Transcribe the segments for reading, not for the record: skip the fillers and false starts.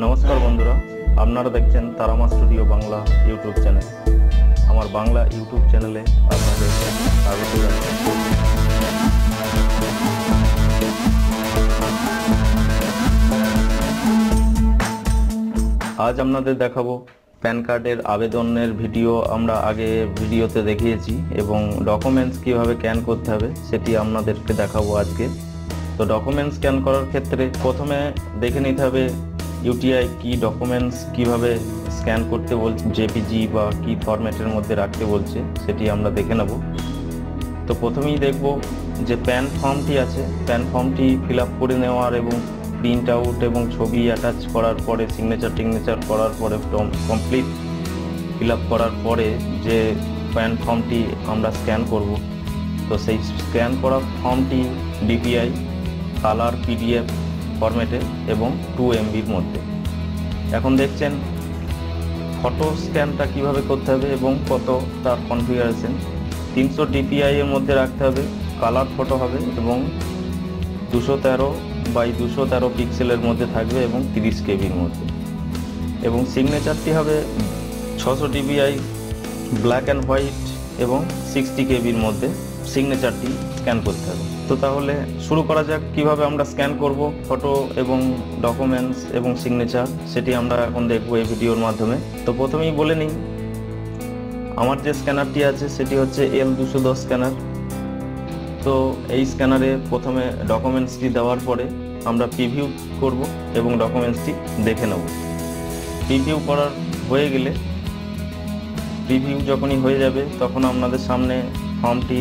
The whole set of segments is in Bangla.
নমস্কার বন্ধুরা, আপনারা দেখছেন Tarama studio Bangla YouTube channel. আমার বাংলা ইউটিউব চ্যানেলে আপনাদের স্বাগত জানাই। আজ আপনাদের দেখাবো প্যান কার্ডের আবেদনের ভিডিও। আমরা আগে ভিডিওতে দেখিয়েছি এবং ডকুমেন্টস কিভাবে স্ক্যান করতে হবে সেটি আপনাদেরকে দেখাবো আজকে। তো ডকুমেন্টস স্ক্যান করার ক্ষেত্রে প্রথমে দেখে নিতে হবে ইউটিআই কি ডকুমেন্টস কিভাবে স্ক্যান করতে বলছে, জেপিজি বা কি ফরম্যাটের মধ্যে রাখতে বলছে সেটি আমরা দেখে নেব। তো প্রথমেই দেখব যে প্যান ফর্মটি আছে, প্যান ফর্মটি ফিল আপ করে নেওয়ার এবং প্রিন্ট আউট এবং ছবি অ্যাটাচ করার পরে সিগনেচার করার পরে কমপ্লিট ফিল আপ করার পরে যে প্যান ফর্মটি আমরা স্ক্যান করব, তো সেই স্ক্যান করা ফর্মটি ডিপিআই কালার পিডিএফ ফরম্যাটে এবং 2 MBর মধ্যে। এখন দেখছেন ফটো স্ক্যানটা কিভাবে করতে হবে এবং কত তার কনফিগারেশন। 300 DPI এর মধ্যে রাখতে হবে, কালার ফটো হবে এবং 213 বাই 213 পিক্সেলের মধ্যে থাকবে এবং 30 KBর মধ্যে, এবং সিগনেচারটি হবে 600 DPI ব্ল্যাক অ্যান্ড হোয়াইট এবং 60 KBর মধ্যে সিগনেচারটি স্ক্যান করতে হবে। তো তাহলে শুরু করা যাক কিভাবে আমরা স্ক্যান করব ফটো এবং ডকুমেন্টস এবং সিগনেচার, সেটি আমরা এখন দেখব এই ভিডিওর মাধ্যমে। তো প্রথমেই বলে নিই, আমার যে স্ক্যানারটি আছে সেটি হচ্ছে L210 স্ক্যানার। তো এই স্ক্যানারে প্রথমে ডকুমেন্টসটি দেওয়ার পরে আমরা প্রিভিউ করব এবং ডকুমেন্টসটি দেখে নেব। প্রিভিউ করার হয়ে গেলে, প্রিভিউ যখনই হয়ে যাবে তখন আপনাদের সামনে ফর্মটি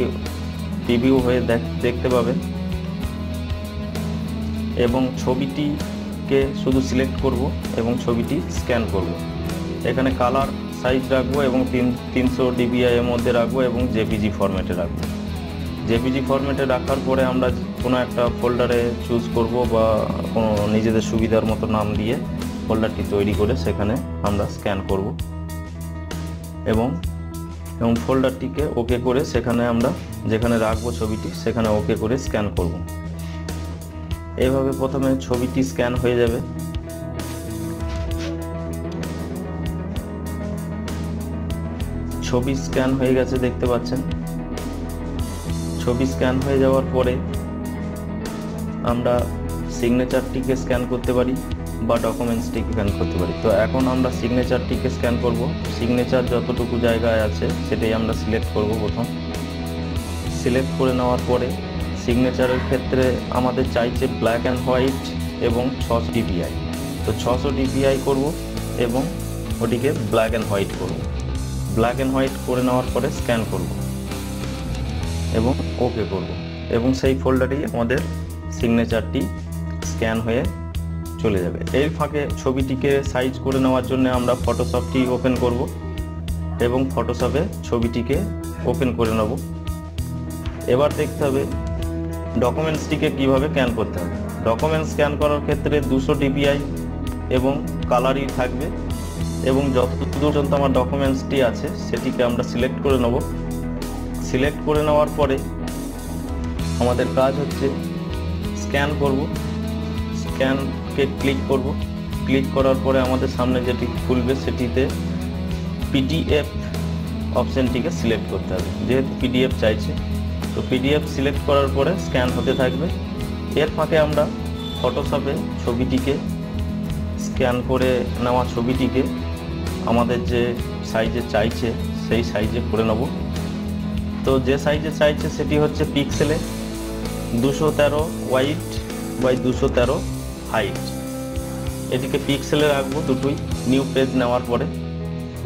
প্রিভিউ হয়ে দেখতে পাবেন এবং ছবিটিকে শুধু সিলেক্ট করব এবং ছবিটি স্ক্যান করব। এখানে কালার সাইজ রাখবো এবং 300 DPI এর মধ্যে রাখবো এবং জেপিজি ফরম্যাটে রাখবো। জেপিজি ফরম্যাটে রাখার পরে আমরা কোনো একটা ফোল্ডারে চুজ করব বা কোনো নিজেদের সুবিধার মতো নাম দিয়ে ফোল্ডারটি তৈরি করে সেখানে আমরা স্ক্যান করব এবং এবং ফোল্ডারটিকে ওকে করে সেখানে আমরা যেখানে রাখবো ছবিটি সেখানে ওকে করে স্ক্যান করব। এইভাবে প্রথমে ছবিটি স্ক্যান হয়ে যাবে। ছবি স্ক্যান হয়ে গেছে, দেখতে পাচ্ছেন। ছবি স্ক্যান হয়ে যাওয়ার পরে আমরা সিগনেচারটিকে স্ক্যান করতে পারি বা ডকুমেন্টসটিকে স্ক্যান করতে পারি। তো এখন আমরা সিগনেচারটিকে স্ক্যান করব। সিগনেচার যতটুকু জায়গায় আছে সেটাই আমরা সিলেক্ট করব। প্রথম সিলেক্ট করে নেওয়ার পরে সিগনেচারের ক্ষেত্রে আমাদের চাইছে ব্ল্যাক অ্যান্ড হোয়াইট এবং 600 DPI। তো 600 DPI করব এবং ওটিকে ব্ল্যাক অ্যান্ড হোয়াইট করব। ব্ল্যাক অ্যান্ড হোয়াইট করে নেওয়ার পরে স্ক্যান করব এবং ওকে করব এবং সেই ফোল্ডারেই আমাদের সিগনেচারটি স্ক্যান হয়ে চলে যাবে। এর ফাঁকে ছবিটিকে সাইজ করে নেওয়ার জন্য আমরা ফটোশপটি ওপেন করব এবং ফটোশপে ছবিটিকে ওপেন করে নেব। এবার দেখতে হবে ডকুমেন্টসটিকে কিভাবে স্ক্যান করতে হবে। ডকুমেন্টস স্ক্যান করার ক্ষেত্রে 200 DPI এবং কালারই থাকবে এবং যতটুকু পর্যন্ত আমার ডকুমেন্টসটি আছে সেটিকে আমরা সিলেক্ট করে নেব। সিলেক্ট করে নেওয়ার পরে আমাদের কাজ হচ্ছে স্ক্যান করব। স্ক্যানকে ক্লিক করব। ক্লিক করার পরে আমাদের সামনে যেটি খুলবে সেটিতে পিডিএফ অপশানটিকে সিলেক্ট করতে হবে, যেহেতু পিডিএফ চাইছে। তো পিডিএফ সিলেক্ট করার পরে স্ক্যান হতে থাকবে। এর ফাঁকে আমরা ফটোশপে ছবিটিকে স্ক্যান করে নেওয়া ছবিটিকে আমাদের যে সাইজে চাইছে সেই সাইজে করে নেব। তো যে সাইজে চাইছে সেটি হচ্ছে পিক্সেলে 213 হোয়াইট বাই 213 হাইট। এটিকে পিক্সেলে রাখবো দুটোই। নিউ পেজ নেওয়ার পরে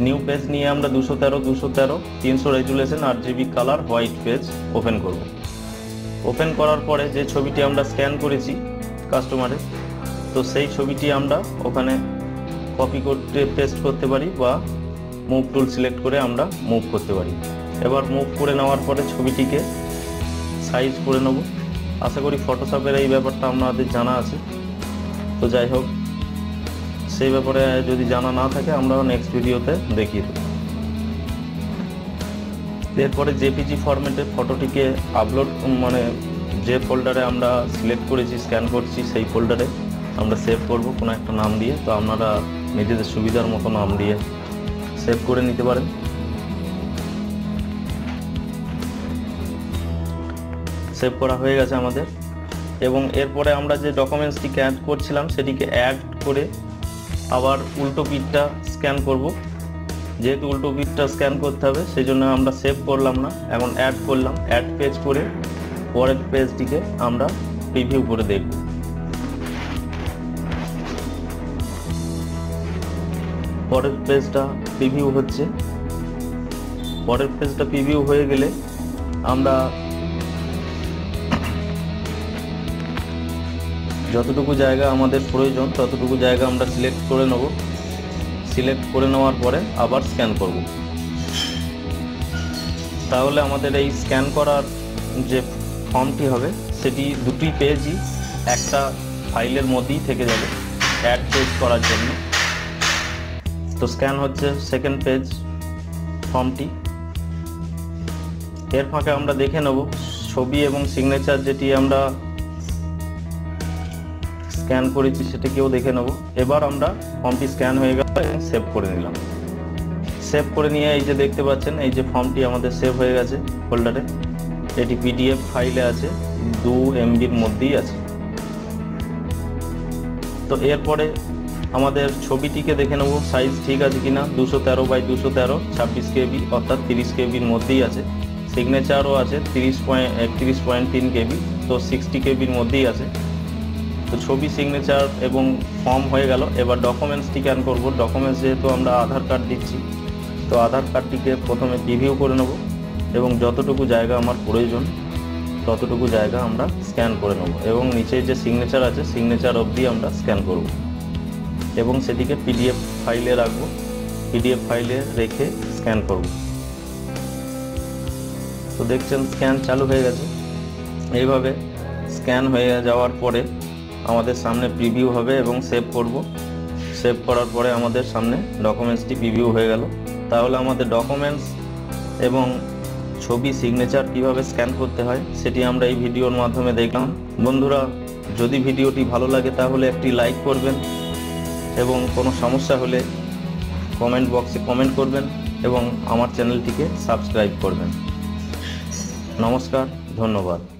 নিউ পেজ নিয়ে আমরা 213 300 resolution RGB colour white page open করব। ওপেন করার পরে যে ছবিটি আমরা স্ক্যান করেছি কাস্টমারের, তো সেই ছবিটি আমরা ওখানে কপি করতে পেস্ট করতে পারি বা মুভ টুল সিলেক্ট করে আমরা মুভ করতে পারি। এবার মুভ করে নেওয়ার পরে ছবিটিকে সাইজ করে নেব। আশা করি ফটোশপের এই ব্যাপারটা আপনাদের জানা আছে। তো যাই হোক, সেই ব্যাপারে যদি জানা না থাকে আমরা নেক্সট ভিডিওতে দেখিয়ে দেব। এরপরে জেপিজি ফরম্যাটে ফটোটিকে আপলোড, মানে যে ফোল্ডারে আমরা সিলেক্ট করেছি স্ক্যান করছি সেই ফোল্ডারে আমরা সেভ করব কোনো একটা নাম দিয়ে। তো আপনারা নিজেদের সুবিধার মতো নাম দিয়ে সেভ করে নিতে পারেন। সেভ করা হয়ে গেছে আমাদের, এবং এরপরে আমরা যে ডকুমেন্টসটিকে অ্যাড করছিলাম সেটিকে অ্যাড করে আবার উল্টো পিঠটা স্ক্যান করব। যেহেতু উল্টো পিঠটা স্ক্যান করতে হবে সেই জন্য আমরা সেভ করলাম না, এখন অ্যাড করলাম। অ্যাড পেজ করে পরের পেজটিকে আমরা প্রিভিউ করে দেখব। পরের পেজটা প্রিভিউ হচ্ছে। পরের পেজটা প্রিভিউ হয়ে গেলে আমরা যতটুকু জায়গা আমাদের প্রয়োজন ততটুকু জায়গা আমরা সিলেক্ট করে নেব। সিলেক্ট করে নেওয়ার পরে আবার স্ক্যান করব। তাহলে আমাদের এই স্ক্যান করার যে ফর্মটি হবে সেটি দুটি পেজই একটা ফাইলের মধ্যেই থেকে যাবে অ্যাড পেজ করার জন্য। তো স্ক্যান হচ্ছে সেকেন্ড পেজ ফর্মটি। এর ফাঁকে আমরা দেখে নেব ছবি এবং সিগনেচার যেটি আমরা স্ক্যান করেছি সেটাকেও দেখে নেব। এবার আমরা ফর্মটি স্ক্যান হয়ে গেল এবং সেভ করে নিলাম। সেভ করে নিয়ে এই যে দেখতে পাচ্ছেন এই যে ফর্মটি আমাদের সেভ হয়ে গেছে ফোল্ডারে। এটি পিডিএফ ফাইলে আছে, 2 MBর মধ্যেই আছে। তো এরপরে আমাদের ছবিটিকে দেখে নেব সাইজ ঠিক আছে কিনা। 213 বাই 213, 26 কেবি অর্থাৎ 30 কেবির মধ্যেই আছে। সিগনেচারও আছে 31.3 কেবি, তো 60 কেবির মধ্যেই আছে। তো ছবি, সিগনেচার এবং ফর্ম হয়ে গেল। এবার ডকুমেন্টসটি স্ক্যান করব। ডকুমেন্টস যেহেতু আমরা আধার কার্ড দিচ্ছি, তো আধার কার্ডটিকে প্রথমে প্রিভিউ করে নেব এবং যতটুকু জায়গা আমার প্রয়োজন ততটুকু জায়গা আমরা স্ক্যান করে নেব এবং নিচে যে সিগনেচার আছে সিগনেচার অবধি আমরা স্ক্যান করব এবং সেটিকে পিডিএফ ফাইলে রাখব। পিডিএফ ফাইলে রেখে স্ক্যান করব। তো দেখছেন স্ক্যান চালু হয়ে গেছে। এইভাবে স্ক্যান হয়ে যাওয়ার পরে আমাদের সামনে প্রিভিউ হবে এবং সেভ করব। সেভ করার পরে আমাদের সামনে ডকুমেন্টসটি প্রিভিউ হয়ে গেল। তাহলে আমাদের ডকুমেন্টস এবং ছবি, সিগনেচার কীভাবে স্ক্যান করতে হয় সেটি আমরা এই ভিডিওর মাধ্যমে দেখলাম। বন্ধুরা, যদি ভিডিওটি ভালো লাগে তাহলে একটি লাইক করবেন এবং কোনো সমস্যা হলে কমেন্ট বক্সে কমেন্ট করবেন এবং আমার চ্যানেলটিকে সাবস্ক্রাইব করবেন। নমস্কার, ধন্যবাদ।